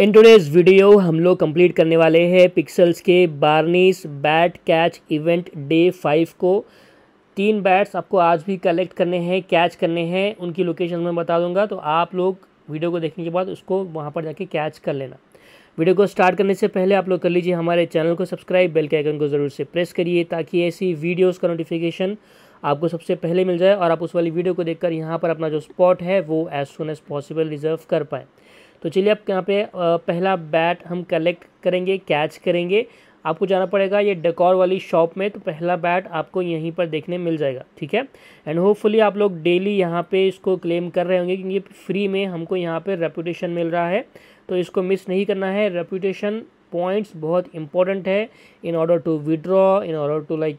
In today's video हम लोग complete करने वाले हैं पिक्सल्स के बार्निस बैट कैच इवेंट डे 5 को। 3 बैट्स आपको आज भी कलेक्ट करने हैं, कैच करने हैं। उनकी लोकेशन मैं बता दूंगा, तो आप लोग वीडियो को देखने के बाद उसको वहां पर जाके कैच कर लेना। वीडियो को स्टार्ट करने से पहले आप लोग कर लीजिए हमारे चैनल को सब्सक्राइब, बेल के आइकन को ज़रूर से प्रेस करिए ताकि ऐसी वीडियोज़ का नोटिफिकेशन आपको सबसे पहले मिल जाए और आप उस वाली वीडियो को देखकर यहाँ पर अपना जो स्पॉट है वो as soon as possible reserve कर पाएँ। तो चलिए अब यहाँ पे पहला बैट हम कलेक्ट करेंगे, कैच करेंगे। आपको जाना पड़ेगा ये डेकोर वाली शॉप में, तो पहला बैट आपको यहीं पर देखने मिल जाएगा, ठीक है। एंड होपफुली आप लोग डेली यहाँ पे इसको क्लेम कर रहे होंगे क्योंकि फ्री में हमको यहाँ पे रेपुटेशन मिल रहा है, तो इसको मिस नहीं करना है। रेपुटेशन पॉइंट्स बहुत इंपॉर्टेंट है in order to withdraw, in order to like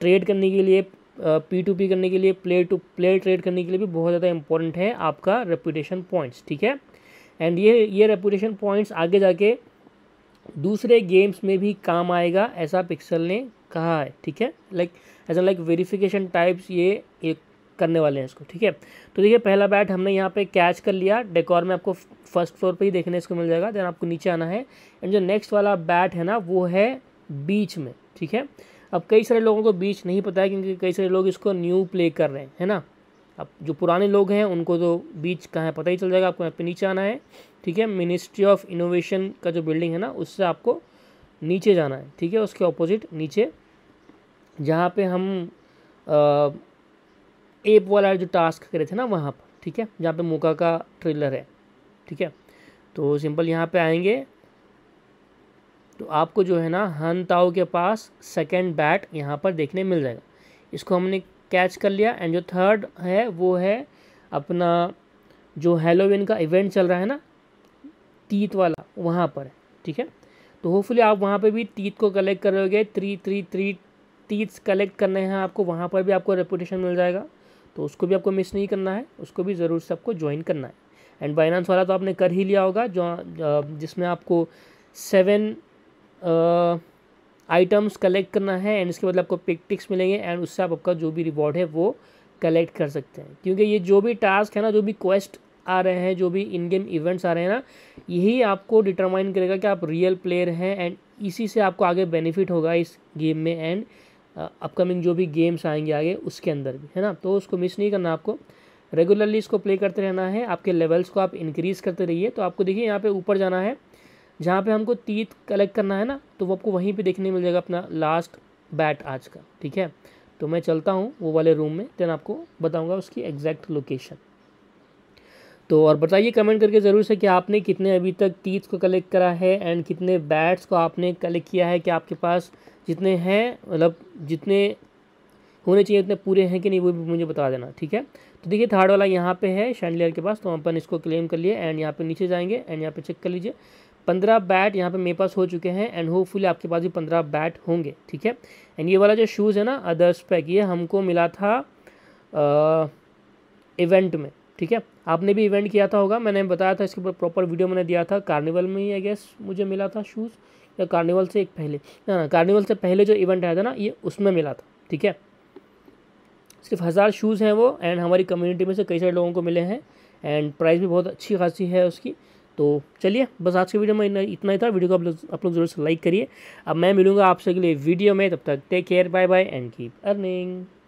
trade करने के लिए, P2P करने के लिए, प्लेयर टू प्लेयर ट्रेड करने के लिए भी बहुत ज़्यादा इंपॉर्टेंट है आपका रेपुटेशन पॉइंट्स, ठीक है। एंड ये रेपुटेशन पॉइंट्स आगे जाके दूसरे गेम्स में भी काम आएगा, ऐसा पिक्सल ने कहा है, ठीक है। लाइक वेरिफिकेशन टाइप्स ये करने वाले हैं इसको, ठीक है। तो देखिए पहला बैट हमने यहाँ पे कैच कर लिया, डेकोर में आपको फर्स्ट फ्लोर पे ही देखने इसको मिल जाएगा। देन आपको नीचे आना है एंड जो नेक्स्ट वाला बैट है ना वो है बीच में, ठीक है। अब कई सारे लोगों को बीच नहीं पता है क्योंकि कई सारे लोग इसको न्यू प्ले कर रहे हैं, है ना। अब जो पुराने लोग हैं उनको तो बीच कहाँ है पता ही चल जाएगा। आपको यहाँ पे नीचे आना है, ठीक है। मिनिस्ट्री ऑफ इनोवेशन का जो बिल्डिंग है ना उससे आपको नीचे जाना है, ठीक है। उसके ऑपोजिट नीचे जहाँ पे हम एप वाला जो टास्क करे थे ना वहाँ पर, ठीक है, जहाँ पे मोका का ट्रेलर है, ठीक है। तो सिंपल यहाँ पे आएंगे तो आपको जो है ना हनताओ के पास सेकेंड बैट यहाँ पर देखने मिल जाएगा। इसको हमने कैच कर लिया। एंड जो थर्ड है वो है अपना जो हैलोवीन का इवेंट चल रहा है ना तीत वाला, वहाँ पर, ठीक है। तो होपफुली आप वहाँ पे भी तीत को कलेक्ट कर लोगे। 3 तीत्स कलेक्ट करने हैं आपको, वहाँ पर भी आपको रेपुटेशन मिल जाएगा, तो उसको भी आपको मिस नहीं करना है, उसको भी ज़रूर से आपको ज्वाइन करना है। एंड बाइनेंस वाला तो आपने कर ही लिया होगा, जो जिसमें आपको 7 आइटम्स कलेक्ट करना है एंड इसके बदले आपको पिक्टिक्स मिलेंगे एंड उससे आप आपका जो भी रिवॉर्ड है वो कलेक्ट कर सकते हैं। क्योंकि ये जो भी टास्क है ना, जो भी क्वेस्ट आ रहे हैं, जो भी इन गेम इवेंट्स आ रहे हैं ना, यही आपको डिटरमाइन करेगा कि आप रियल प्लेयर हैं एंड इसी से आपको आगे बेनिफिट होगा इस गेम में एंड अपकमिंग जो भी गेम्स आएंगे आगे उसके अंदर भी, है ना। तो उसको मिस नहीं करना, आपको रेगुलरली इसको प्ले करते रहना है। आपके लेवल्स को आप इंक्रीज़ करते रहिए। तो आपको देखिए यहाँ पर ऊपर जाना है जहाँ पे हमको तीत कलेक्ट करना है ना, तो वो आपको वहीं पे देखने मिल जाएगा अपना लास्ट बैट आज का, ठीक है। तो मैं चलता हूँ वो वाले रूम में, देन आपको बताऊँगा उसकी एग्जैक्ट लोकेशन। तो और बताइए कमेंट करके ज़रूर से कि आपने कितने अभी तक तीत को कलेक्ट करा है एंड कितने बैट्स को आपने कलेक्ट किया है, कि आपके पास जितने हैं मतलब जितने होने चाहिए उतने पूरे हैं कि नहीं, वो भी मुझे बता देना, ठीक है। तो देखिए थर्ड वाला यहाँ पे है शैंडलियर के पास, तो अपन इसको क्लेम कर लिए। एंड यहाँ पे नीचे जाएंगे एंड यहाँ पे चेक कर लीजिए 15 बैट यहाँ पे मेरे पास हो चुके हैं एंड होपफुली आपके पास भी 15 बैट होंगे, ठीक है। एंड ये वाला जो शूज़ है ना अदर्स पैक, ये हमको मिला था इवेंट में, ठीक है। आपने भी इवेंट किया था होगा, मैंने बताया था इसके ऊपर प्रॉपर वीडियो मैंने दिया था। कार्निवल में ही आई गेस मुझे मिला था शूज़, या कार्निवल से एक पहले, ना कार्निवल से पहले जो इवेंट आया था ना ये, उसमें मिला था, ठीक है। सिर्फ 1000 शूज़ हैं वो एंड हमारी कम्युनिटी में से कई सारे लोगों को मिले हैं एंड प्राइस भी बहुत अच्छी खासी है उसकी। तो चलिए बस आज के वीडियो में इतना ही था। वीडियो को आप लोग ज़रूर से लाइक करिए। अब मैं मिलूँगा आपसे अगले वीडियो में, तब तक take care, bye bye and keep earning.